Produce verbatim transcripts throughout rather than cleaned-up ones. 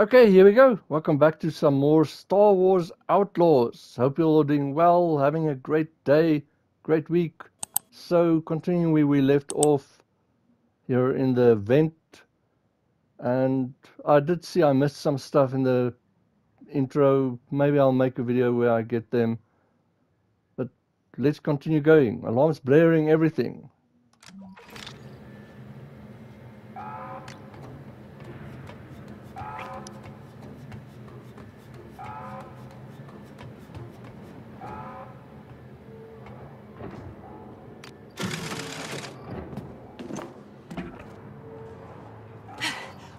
Okay, here we go. Welcome back to some more Star Wars Outlaws. Hope you're all doing well, having a great day, great week. So, continuing where we left off here in the vent. And I did see I missed some stuff in the intro. Maybe I'll make a video where I get them. But let's continue going. Alarms blaring, everything.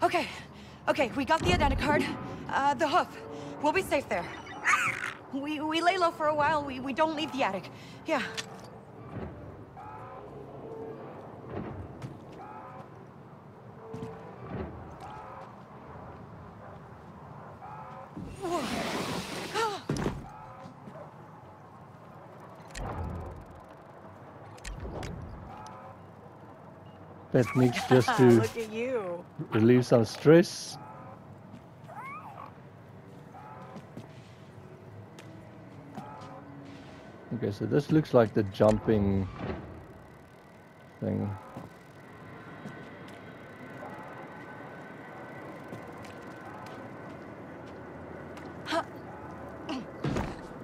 Okay, okay, we got the identicard, uh, the hoof. We'll be safe there. We, we lay low for a while, we, we don't leave the attic. Yeah. That mix just to relieve some stress. Okay, so this looks like the jumping thing.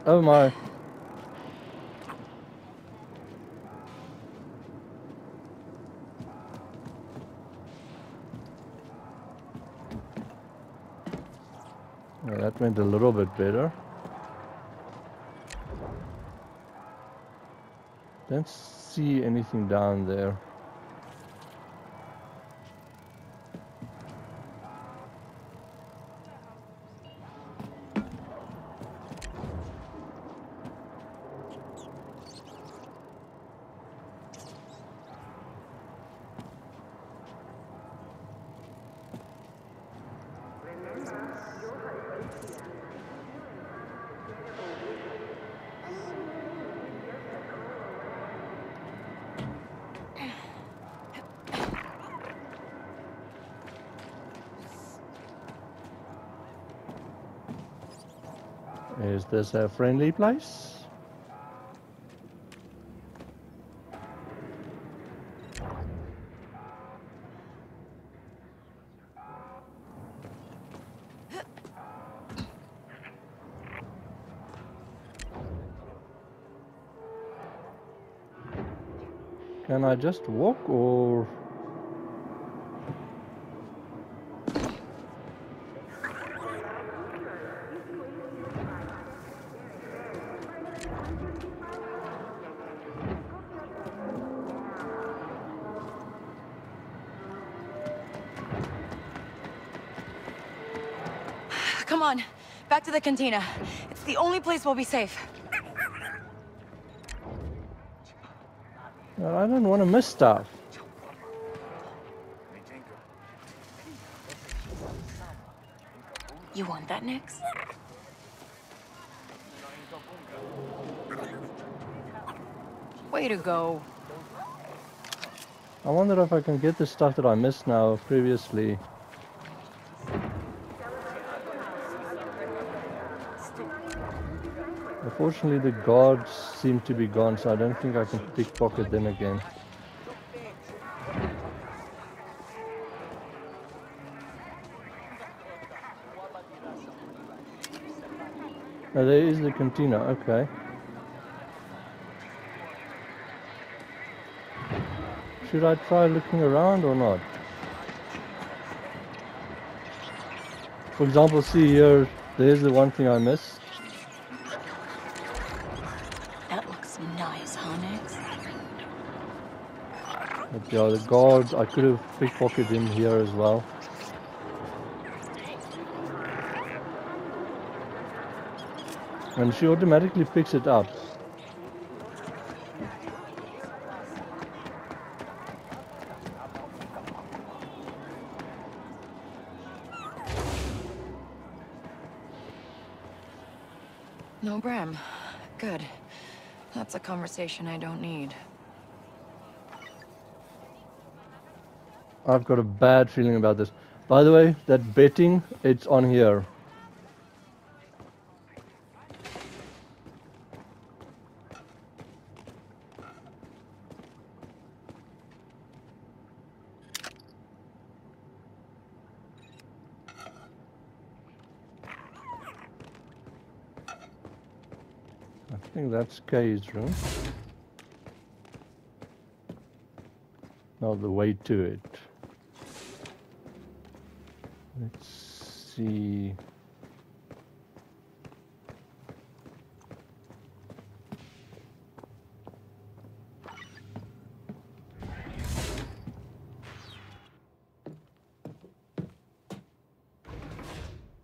Oh my. That went a little bit better. Don't see anything down there. Is this a friendly place? Can I just walk or? Come on, back to the cantina. It's the only place we'll be safe. Well, I don't want to miss stuff. You want that, Nix? Way to go. I wonder if I can get the stuff that I missed now previously. Unfortunately, the guards seem to be gone, so I don't think I can pickpocket them again. Oh, there is the cantina, okay. Should I try looking around or not? For example, see here, there's the one thing I missed. Yeah, the guard, I could have pickpocketed him here as well. And she automatically picks it up. No Bram. Good. That's a conversation I don't need. I've got a bad feeling about this. By the way, that betting, it's on here. I think that's Kay's room. Now the way to it. Let's see.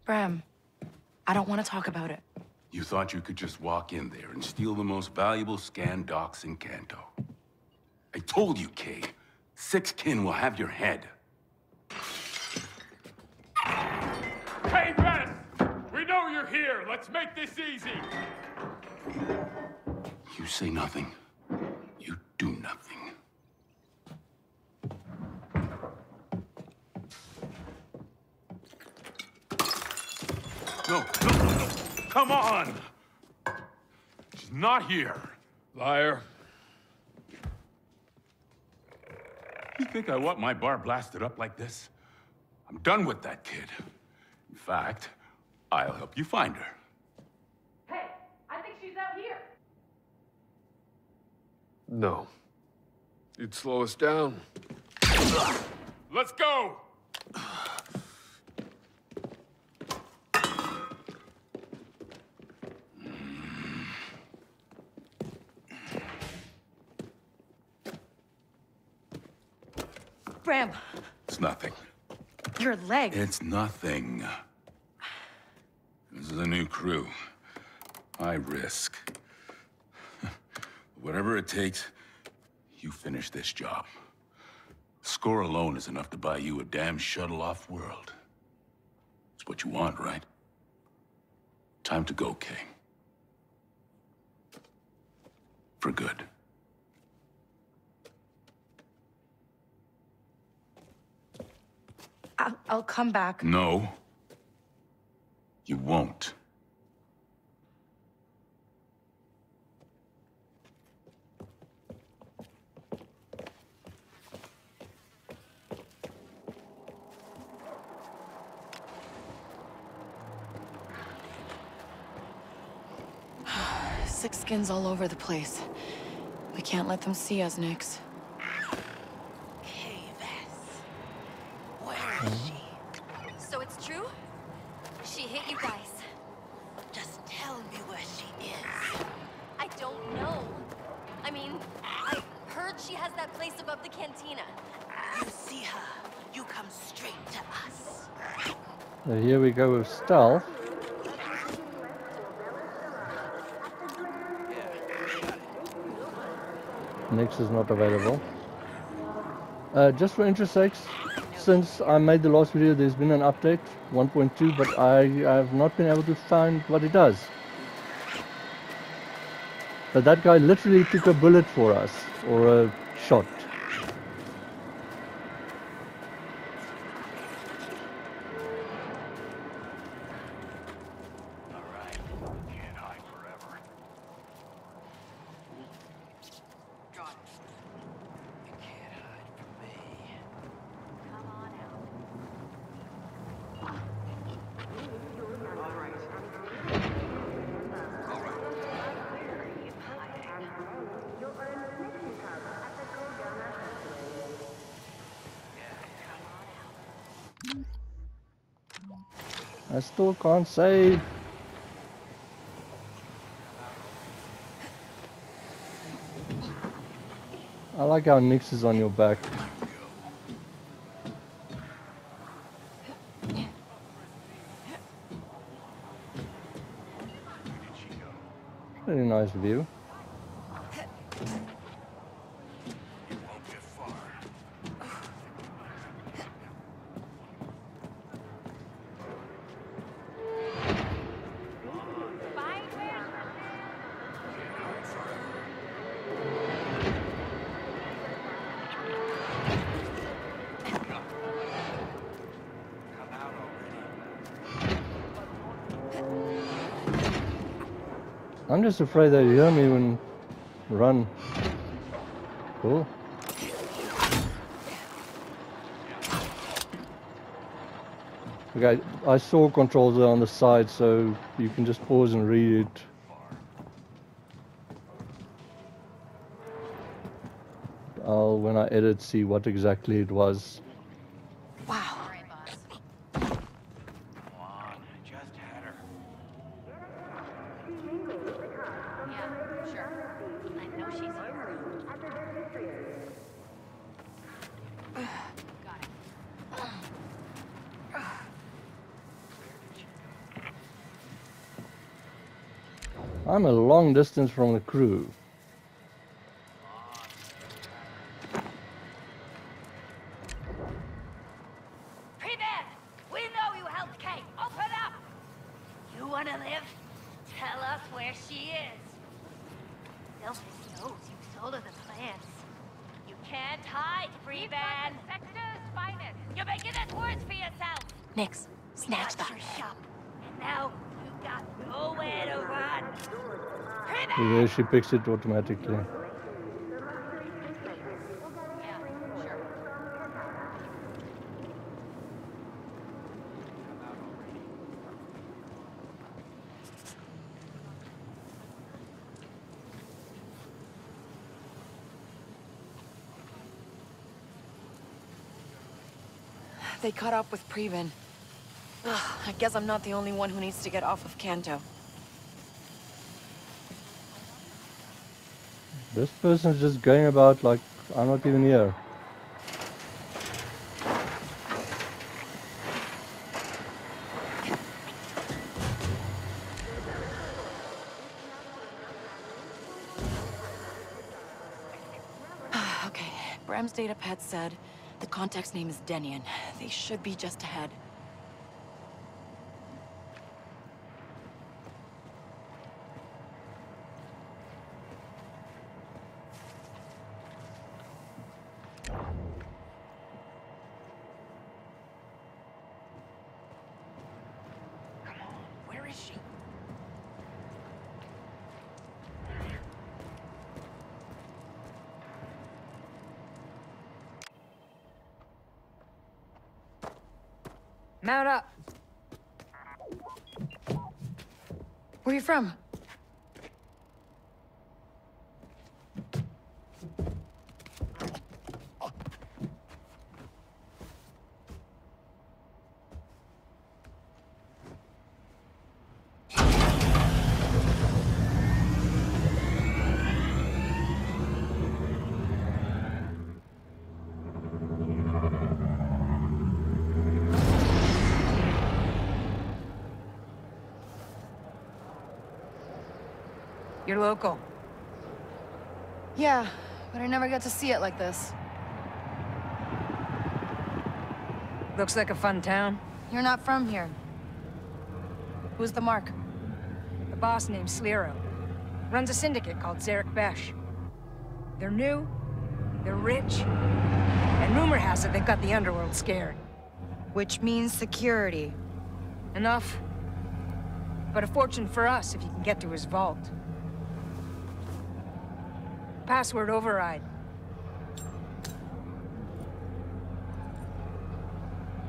Bram, I don't want to talk about it. You thought you could just walk in there and steal the most valuable scan docs in Kanto. I told you, Kay. Sixth Skin will have your head. Hey, Vess! We know you're here! Let's make this easy! You say nothing. You do nothing. No, no, no! Come on! She's not here! Liar. You think I want my bar blasted up like this? I'm done with that kid. In fact, I'll help you find her. Hey, I think she's out here. No. You'd slow us down. Let's go! Bram. It's nothing. Your leg. It's nothing. This is a new crew. I risk. Whatever it takes, you finish this job. Score alone is enough to buy you a damn shuttle off world. It's what you want, right? Time to go, Kay. For good. I'll, I'll come back. No. You won't. Sixth Skin's all over the place. We can't let them see us, Nix. Here we go with stealth. Nix is not available. Uh, just for interest sakes, since I made the last video, there's been an update, one point two, but I, I have not been able to find what it does. But that guy literally took a bullet for us, or a shot. I still can't save. I like how Nix is on your back. Pretty nice view. I'm just afraid that you hear me when run. Cool. Okay, I saw controls there on the side, so you can just pause and read it. I'll, when I edit, see what exactly it was. Wow. Come on, I just had her. Yeah, sure. I know she's here. Got it. I'm a long distance from the crew. She picks it automatically. They caught up with Preven. Ugh, I guess I'm not the only one who needs to get off of Kanto. This person's just going about like I'm not even here. Okay, Bram's data pad said the contact's name is Dennion. They should be just ahead. Mount up. Where are you from? You're local. Yeah, but I never got to see it like this. Looks like a fun town. You're not from here. Who's the mark? The boss named Sliro. Runs a syndicate called Zerek Besh. They're new, they're rich, and rumor has it they've got the underworld scared. Which means security. Enough. But a fortune for us if you can get to his vault. Password override.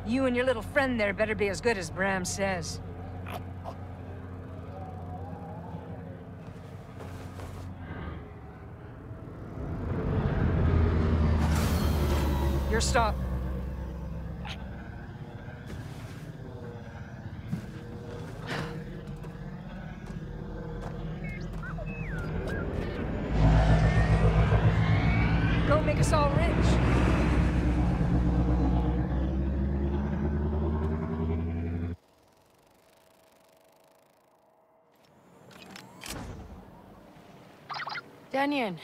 You and your little friend there better be as good as Bram says. You're stopped. Dennion,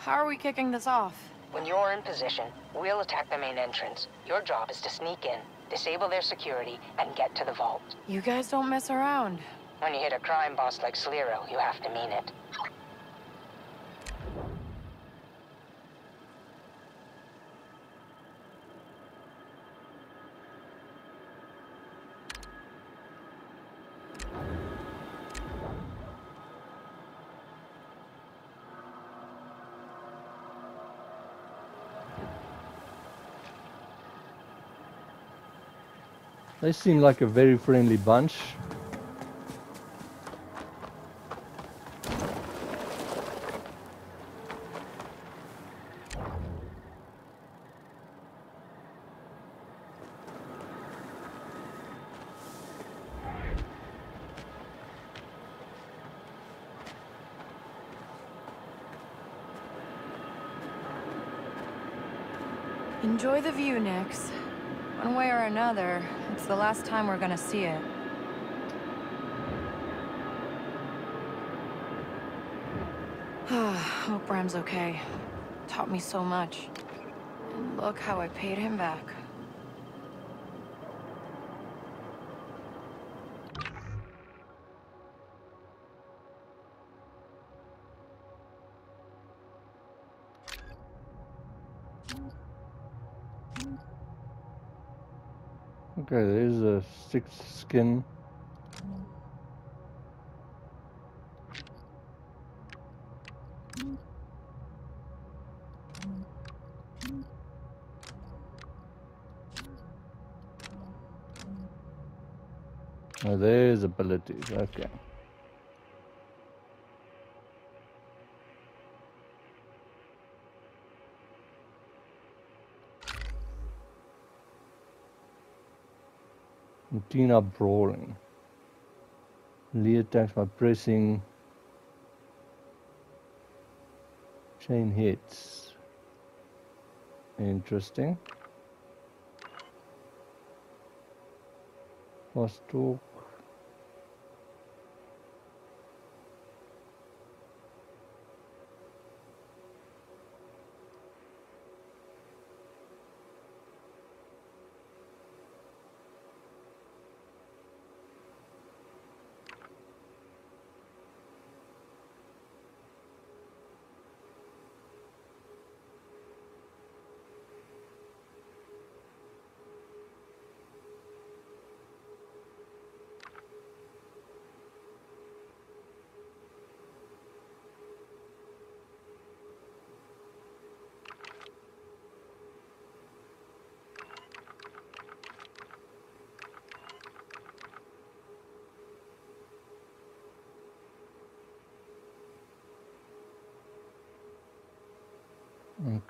how are we kicking this off? When you're in position, we'll attack the main entrance. Your job is to sneak in, disable their security, and get to the vault. You guys don't mess around. When you hit a crime boss like Sliro, you have to mean it. They seem like a very friendly bunch. Enjoy the view, Nix. One way or another, it's the last time we're gonna see it. Hope Bram's okay. Taught me so much. And look how I paid him back. Okay, there's a sixth skin. Oh, there's abilities, okay. Routine up brawling. Lee attacks by pressing. Chain hits. Interesting. Fast talk.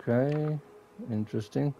Okay, interesting.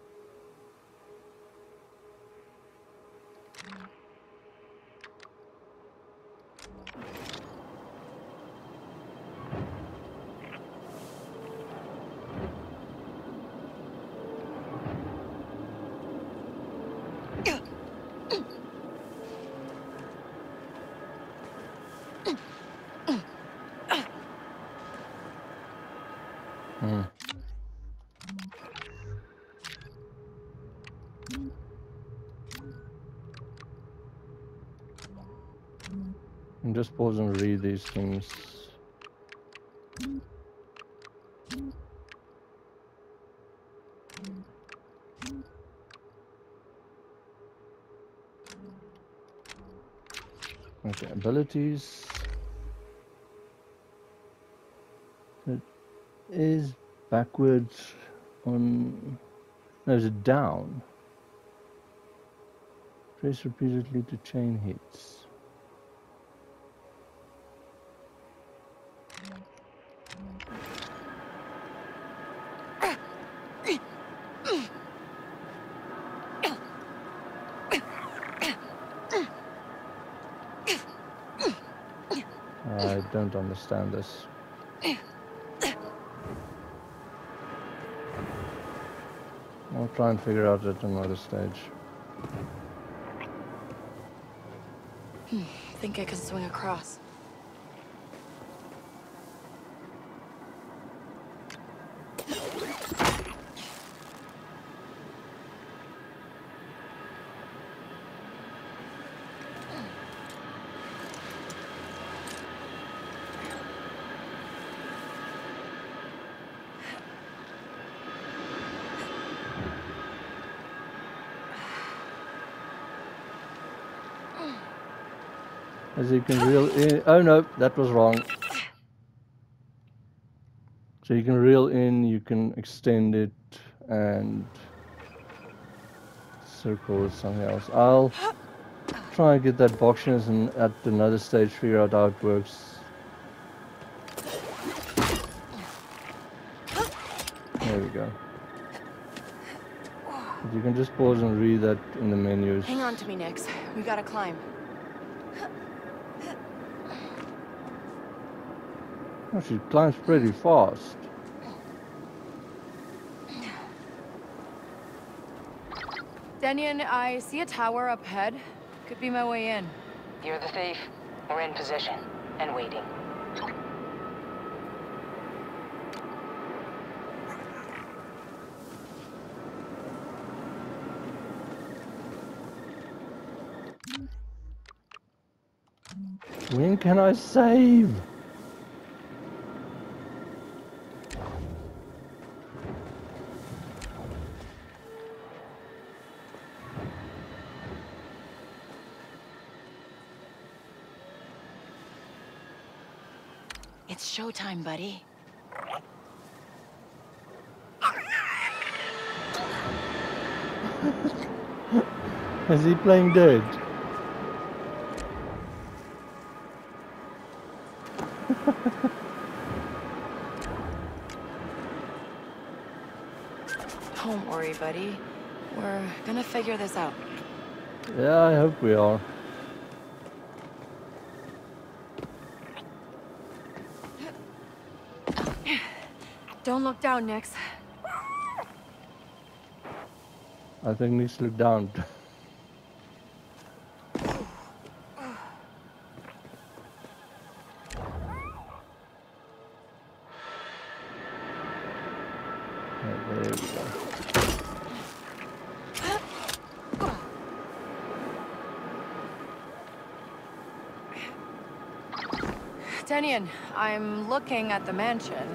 Just pause and read these things. Okay, abilities. It is backwards on. No, it's down. Press repeatedly to chain hits. Don't understand this. I'll try and figure out at another stage. Hmm, think I can swing across. As you can reel in, oh no, that was wrong. So you can reel in, you can extend it, and circle with something else. I'll trying to get that boxiness and at another stage figure out how it works. There we go. If you can just pause and read that in the menus. Hang on to me, Nix. We gotta climb. Oh, she climbs pretty fast. Dennion, I see a tower up ahead. Could be my way in. You're the thief. We're in position and waiting. When can I save? It's showtime, buddy. Is he playing dead? Don't worry, buddy. We're gonna figure this out. Yeah, I hope we are. Don't look down, Nix. I think Nix looked down. Dennion, I'm looking at the mansion.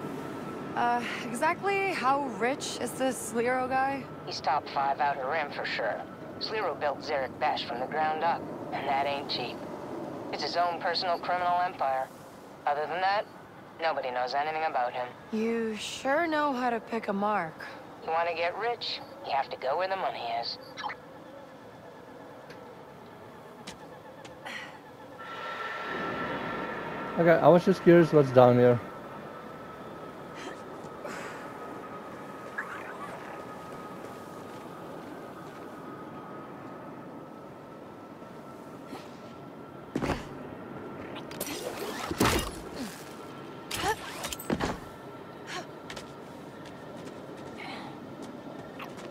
Uh, exactly how rich is this Sliro guy? He's top five Outer Rim for sure. Sliro built Zerek Besh from the ground up, and that ain't cheap. It's his own personal criminal empire. Other than that, nobody knows anything about him. You sure know how to pick a mark. You want to get rich, you have to go where the money is. Okay, I was just curious what's down here.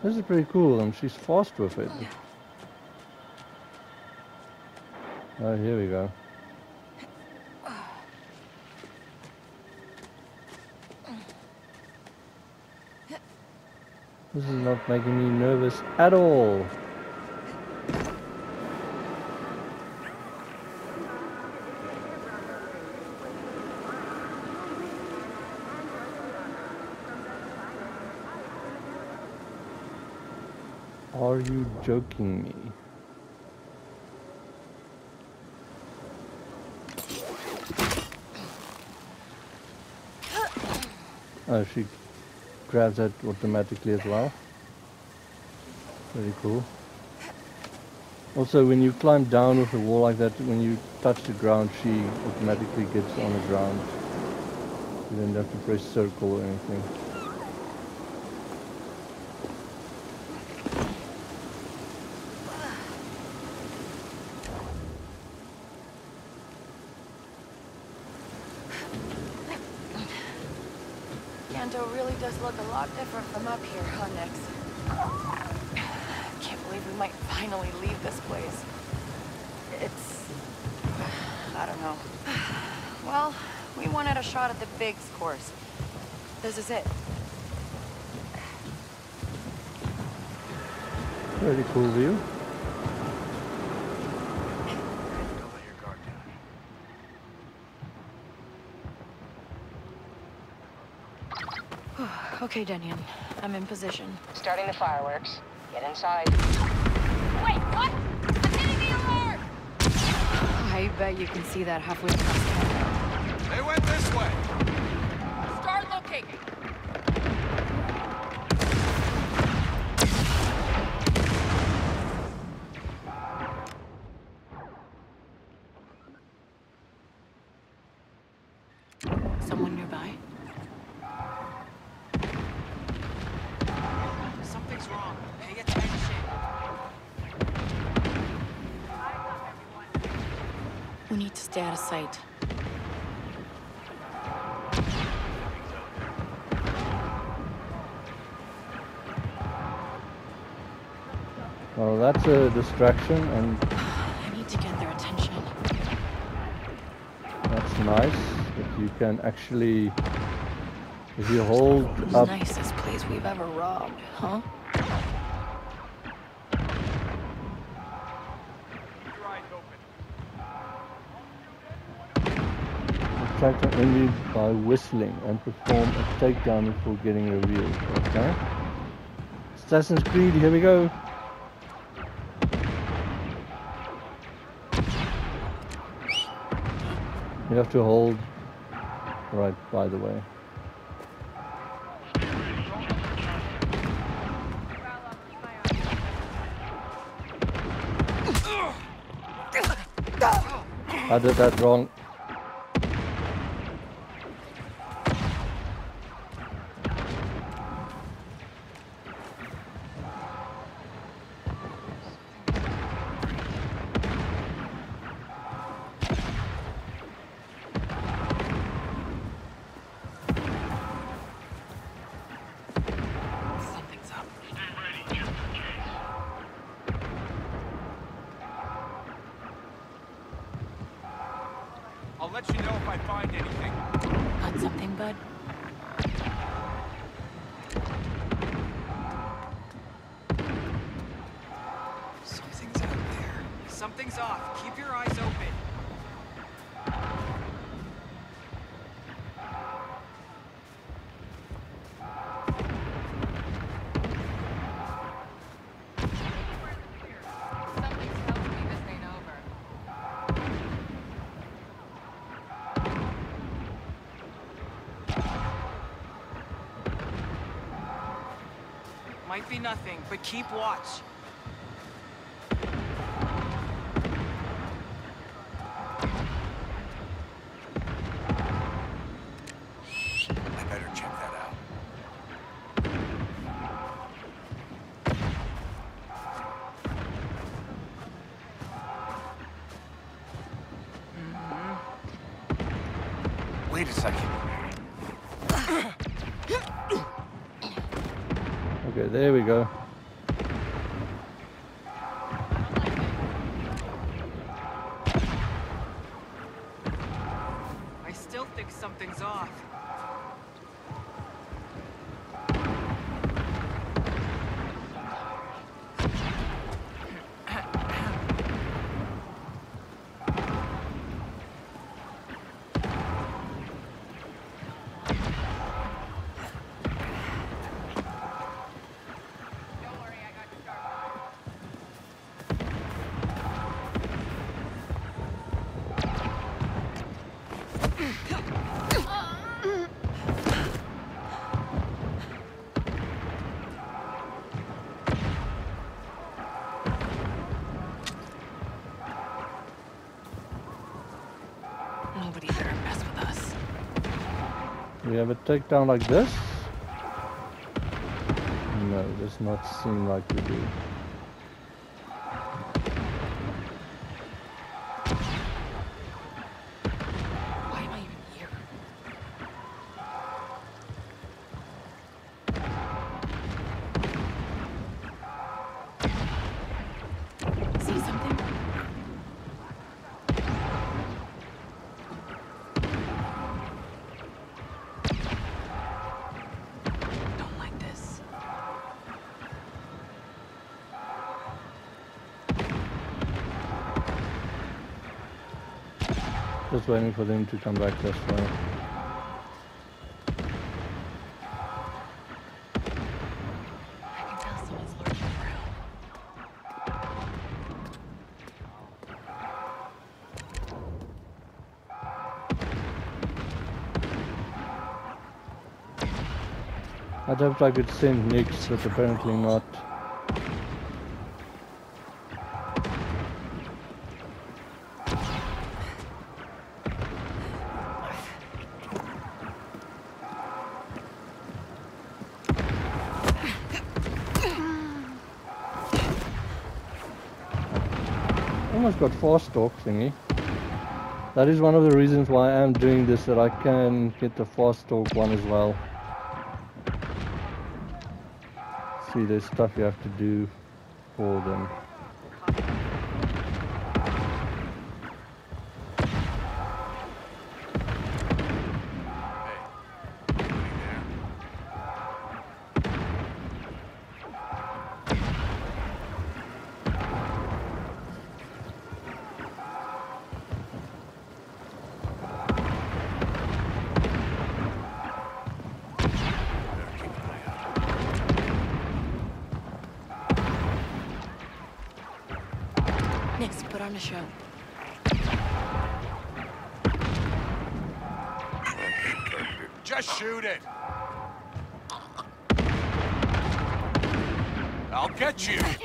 This is pretty cool, and she's fast with it. Oh, here we go. This is not making me nervous at all. Are you joking me? Oh, she grabs that automatically as well. Very cool. Also, when you climb down with a wall like that, when you touch the ground, she automatically gets on the ground. You don't have to press circle or anything. Kanto really does look a lot different from up here, huh, Nix? I can't believe we might finally leave this place. It's... I don't know. Well, we wanted a shot at the Big's course. This is it. Pretty cool view. Okay, Dennion. I'm in position. Starting the fireworks. Get inside. Wait, what? I'm hitting the alarm! I bet you can see that halfway across the camera. They went this way! Start locating! Someone nearby? Something's wrong. Pay attention. We need to stay out of sight. Well, that's a distraction, and I need to get their attention. That's nice. If you can actually, if you hold up. The nicest place we've ever robbed, huh? Attract an enemy by whistling and perform a takedown before getting revealed. Okay. Assassin's Creed. Here we go. You have to hold right by the way. I did that wrong. Might be nothing, but keep watch. I better check that out. Mm-hmm. Wait a second. Okay, there we go. I still think something's off. We have a takedown like this? No, it does not seem like we do. Why am I even here? See something? Just waiting for them to come back this way. I can tell someone's lurking around. I'd hoped I could send Nix, but apparently not. almost got fast talk thingy. That is one of the reasons why I am doing this, that I can get the fast talk one as well. See, there's stuff you have to do for them.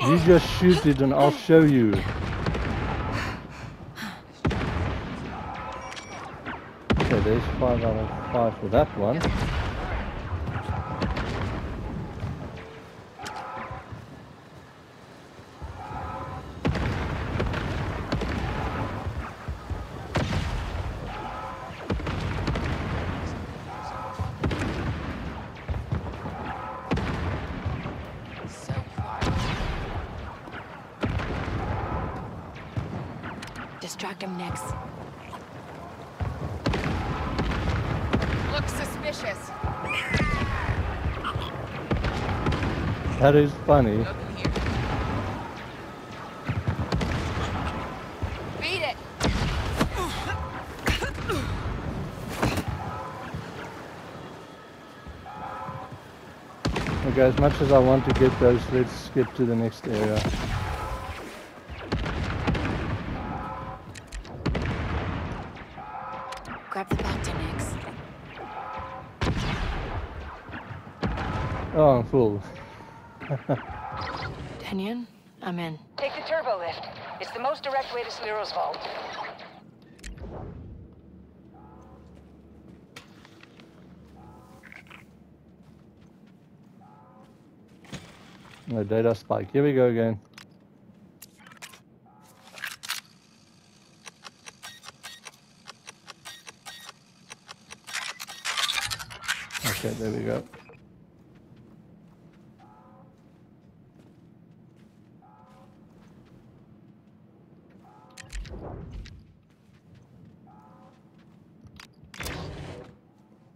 You just shoot it and I'll show you. Okay, there's five out of five for that one. Distract him, Nix. Looks suspicious. That is funny. Beat it. Okay, as much as I want to get those, let's skip to the next area. Oh, I'm full. Dennion, I'm in. Take the turbo lift. It's the most direct way to Sliro's vault. No data spike. Here we go again. Okay, there we go.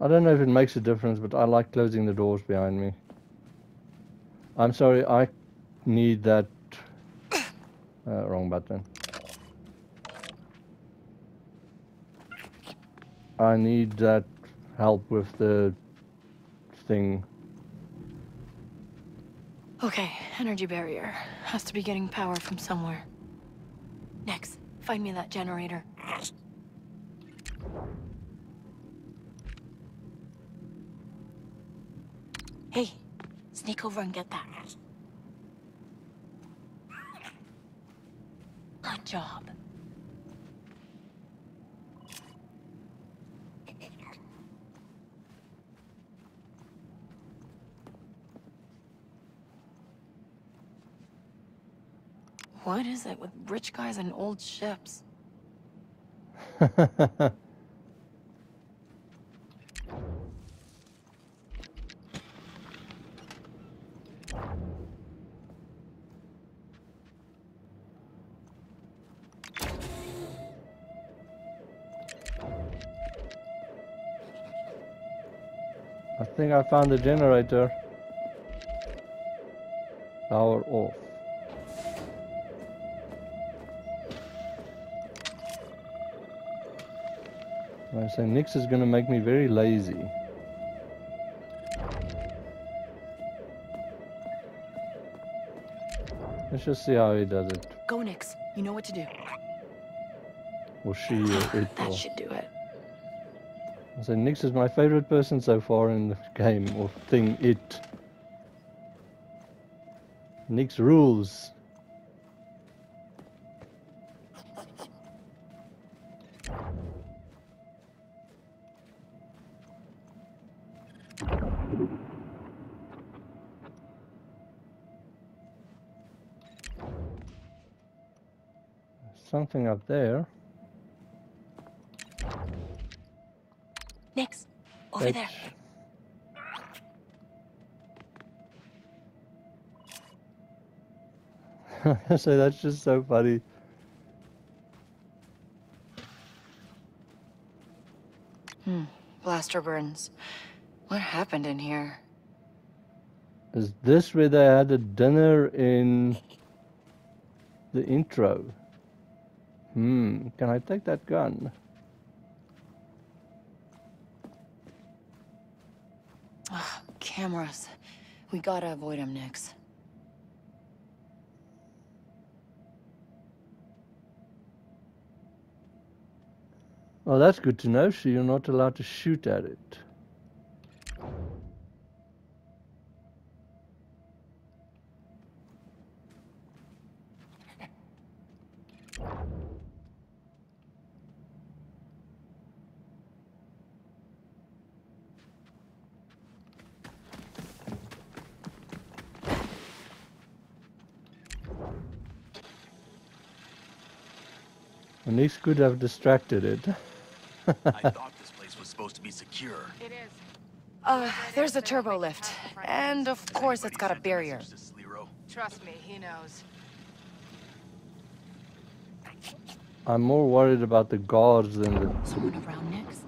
I don't know if it makes a difference, but I like closing the doors behind me. I'm sorry, I need that... Uh, wrong button. I need that help with the thing. Okay, energy barrier. Has to be getting power from somewhere. Next, find me that generator. Hey, sneak over and get that. Good job. What is it with rich guys and old ships? I think I found the generator. Power off. I say Nix is gonna make me very lazy. Let's just see how he does it. Go, Nix. You know what to do. Or she or it. That or. Should do it. So Nix is my favorite person so far in the game, or thing, it. Nix rules. something up there. Nix, over H. there. So that's just so funny. Hmm. Blaster burns. What happened in here? Is this where they had a dinner in the intro? Hmm. Can I take that gun? Ugh, cameras. We gotta avoid them, Nix. Well, that's good to know, so you're not allowed to shoot at it. At least could have distracted it. I thought this place was supposed to be secure. It is. Uh, there's a turbo lift. And of course it's got a barrier. Trust me, he knows. I'm more worried about the guards than the... Someone around Nix?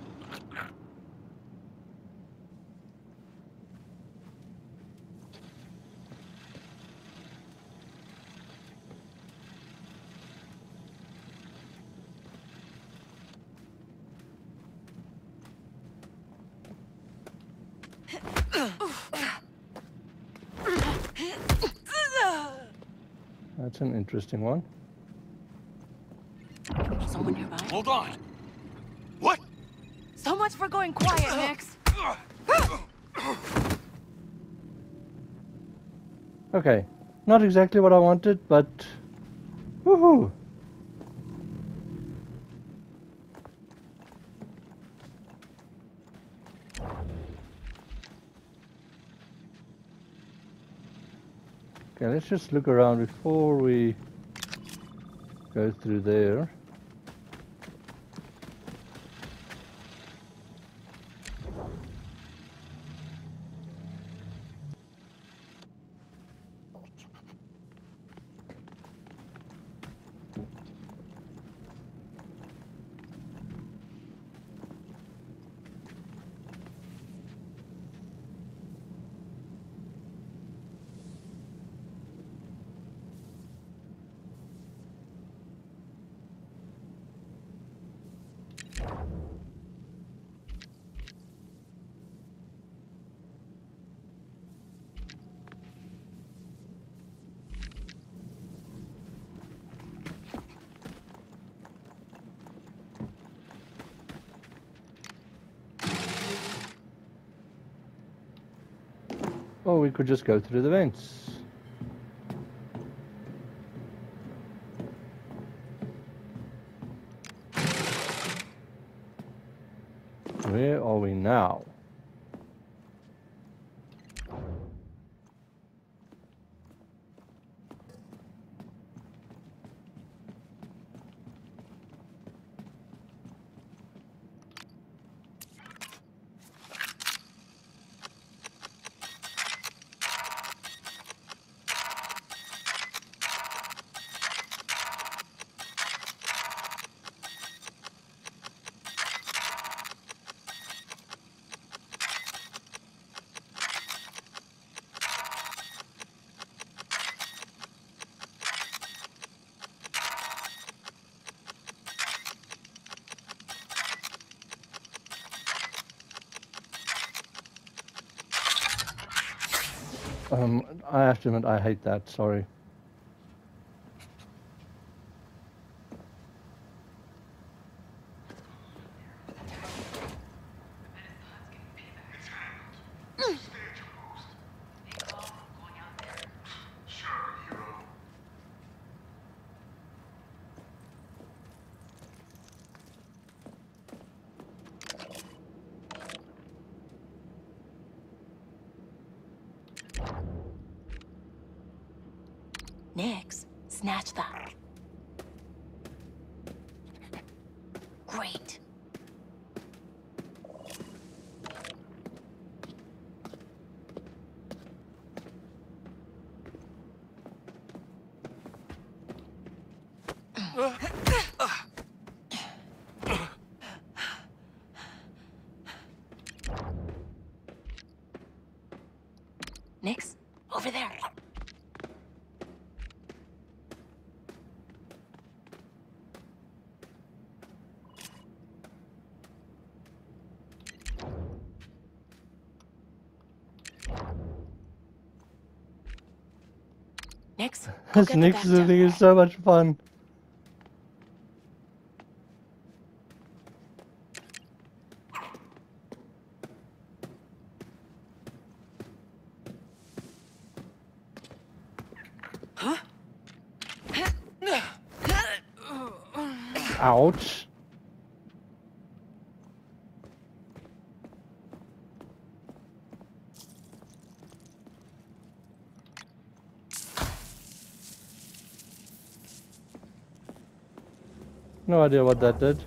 That's an interesting one. Someone nearby. Hold on. What? So much for going quiet, Nix. Okay. Not exactly what I wanted, but woohoo. Okay, let's just look around before we go through there. Or we could just go through the vents. Where are we now? Um, I have to admit, I hate that, sorry. Nix, snatch that. Great. Nix, over there. Nix, this Nix thing is so much fun. Ouch. No idea what that did.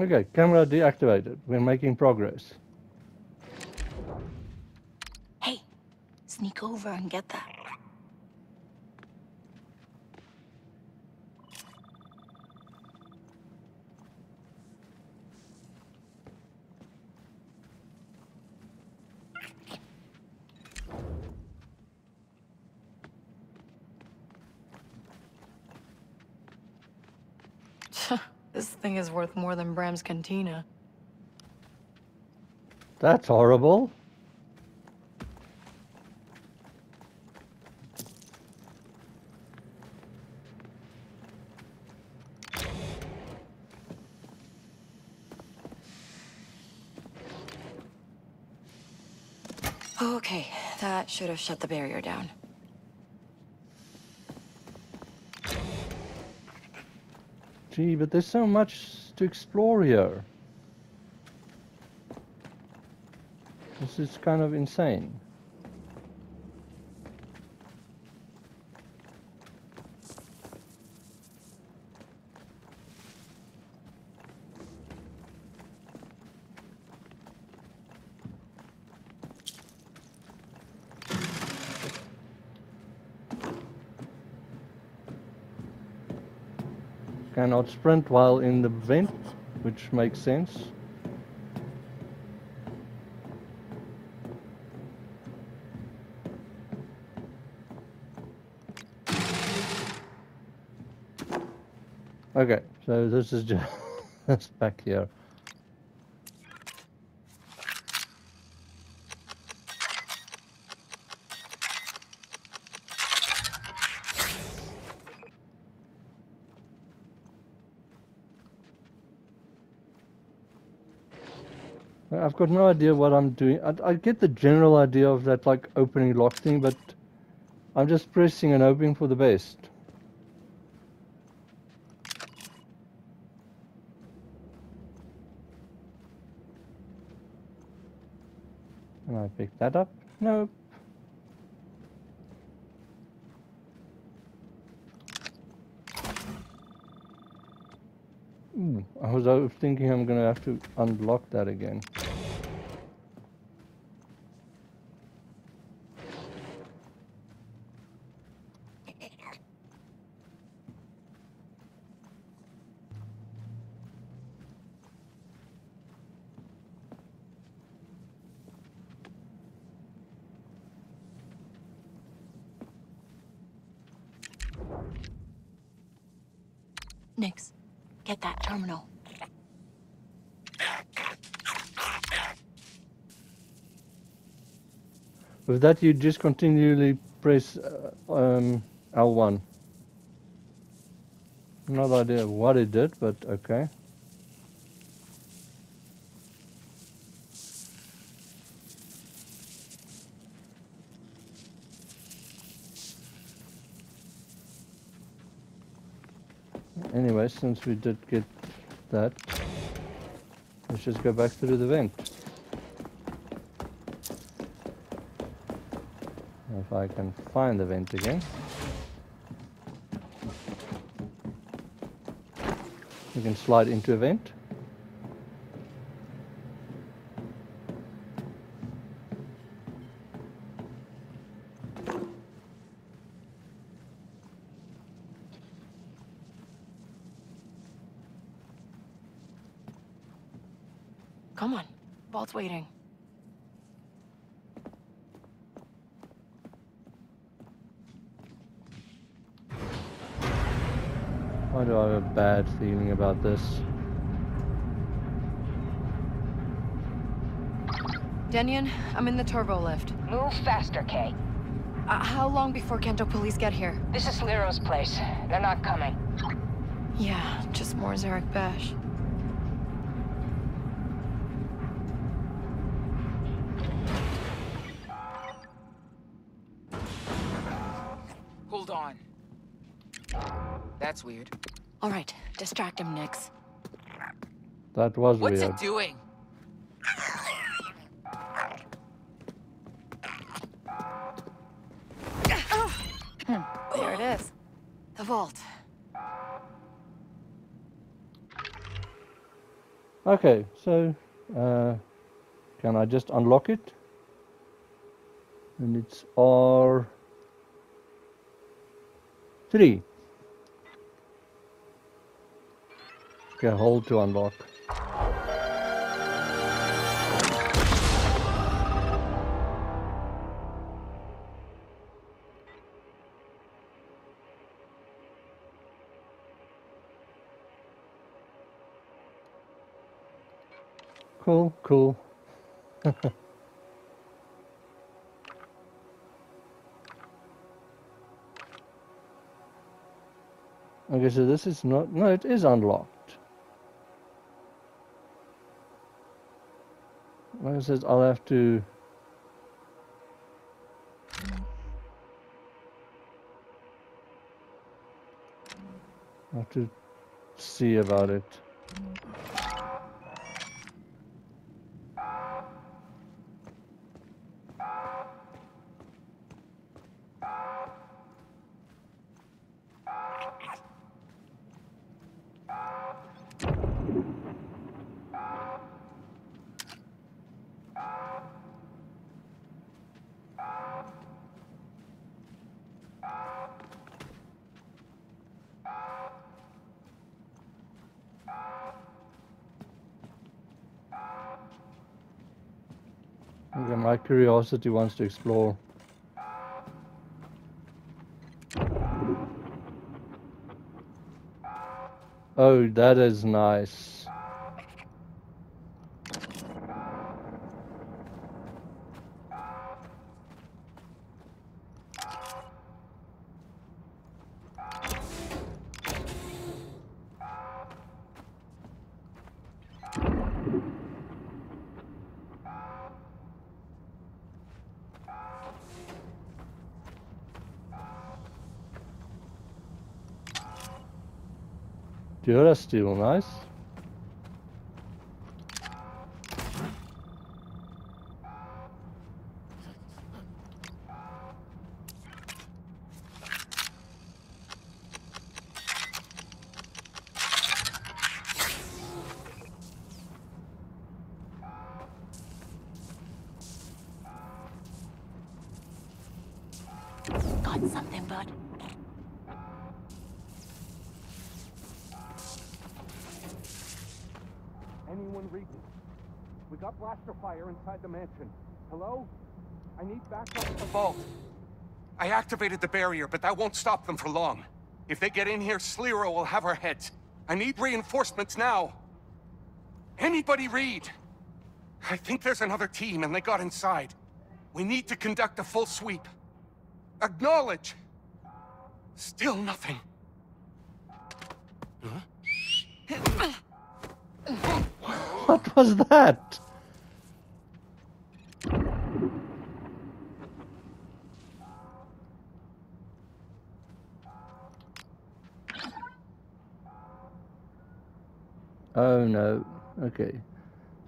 Okay, camera deactivated. We're making progress. Hey, sneak over and get that. This thing is worth more than Bram's cantina. That's horrible. Okay, that should have shut the barrier down. Gee, but there's so much to explore here. This is kind of insane. Cannot sprint while in the vent, which makes sense. Okay, so this is just that's back here. I've got no idea what I'm doing. I, I get the general idea of that, like, opening lock thing, but I'm just pressing and hoping for the best. Can I pick that up? Nope. Ooh, I was thinking I'm gonna have to unblock that again. Nix, get that terminal. With that, you just continually press uh, um, L one. No idea what it did, but okay. anyway, since we did get that, let's just go back through the vent. If I can find the vent again. We can slide into a vent. Come on, Vault's waiting. Why do I have a bad feeling about this? Dennion, I'm in the turbo lift. Move faster, Kay. Uh, how long before Kanto police get here? This is Liro's place. They're not coming. Yeah, just more Zerek Besh. Hold on. That's weird. All right, distract him, Nix. That was What's weird. What's it doing? Hmm, there it is. The vault. Okay, so uh, can I just unlock it? And it's R three. Okay, hold to unlock. Cool, cool. Okay, so this is not... No, it is unlocked. Like I said, I'll have to... I'll have to see about it. Okay, my curiosity wants to explore. Oh, that is nice. Yeah, that's still nice. Got something, bud. Got blaster fire inside the mansion. Hello? I need backup. The vault. I activated the barrier, but that won't stop them for long. If they get in here, Sliro will have our heads. I need reinforcements now. Anybody read? I think there's another team, and they got inside. We need to conduct a full sweep. Acknowledge. Still nothing. Huh? What was that? Oh no, okay.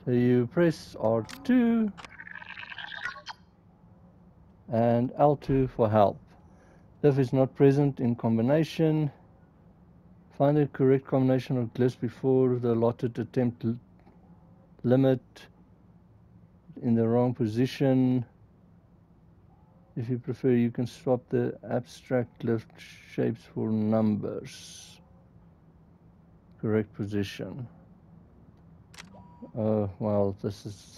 So you press R two and L two for help. If it's not present in combination, find the correct combination of glyphs before the allotted attempt limit in the wrong position. If you prefer, you can swap the abstract glyph shapes for numbers. Correct position. Oh, uh, well, this is...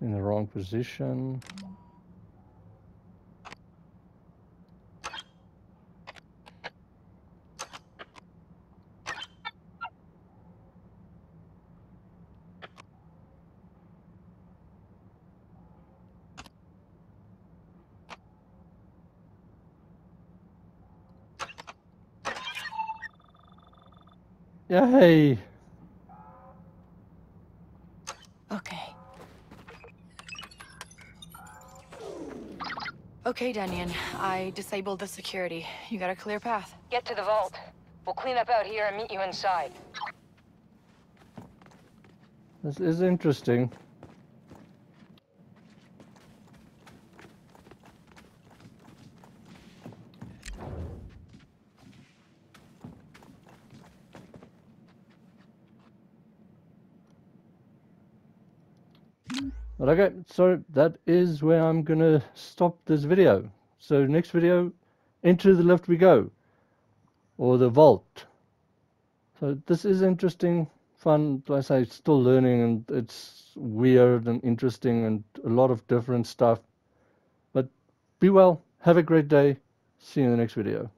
in the wrong position. Yay! Okay, Dennion, I disabled the security. You got a clear path. Get to the vault. We'll clean up out here and meet you inside. This is interesting. Okay, so that is where I'm gonna stop this video. So next video, into the lift we go, or the vault. So this is interesting, fun, like I say, it's still learning and it's weird and interesting and a lot of different stuff. But be well, have a great day, see you in the next video.